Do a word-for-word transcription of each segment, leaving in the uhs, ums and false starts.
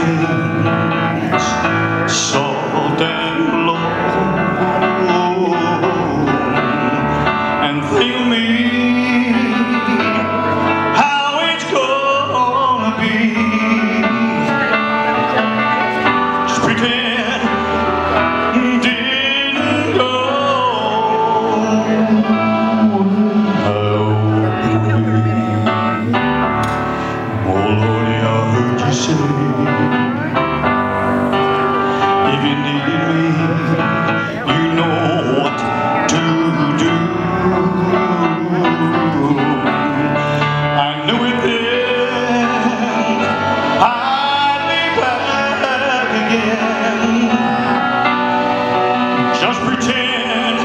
things, salt and low, and feel me how it's gonna be. Just pretend didn't go. If you needed me, you know what to do. I knew it then, I'd be back again. Just pretend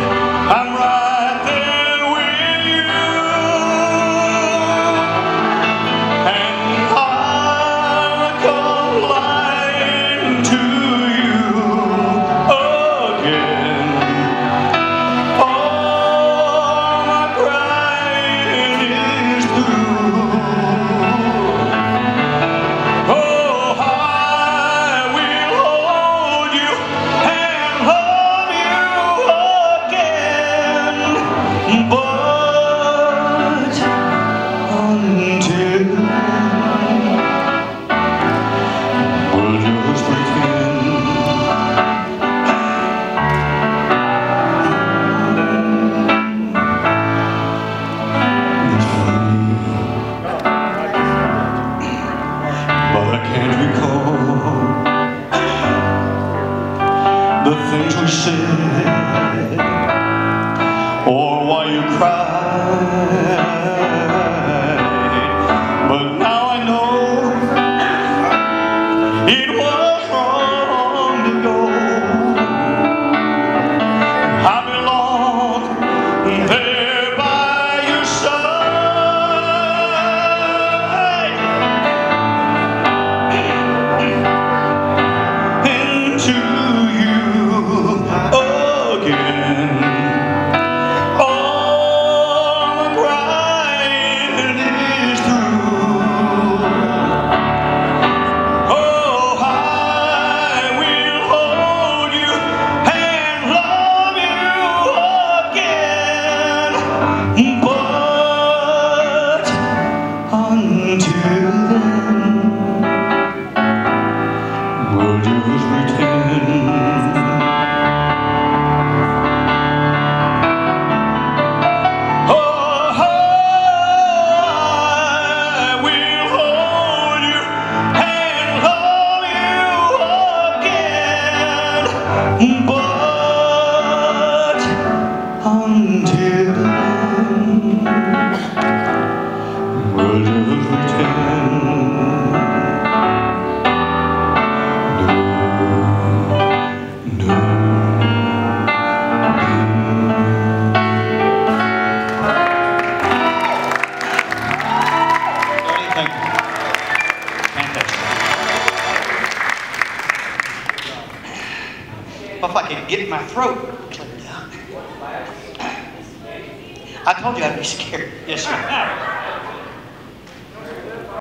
I'm right there with you, and I the things we said, or why you cried, but now I know it was wrong to go. I belong there by your side, into but until then, we'll just pretend. No, no. Thank you. Fantastic. If I could get my throat cleared out. I told you I'd be scared. Yes, sir.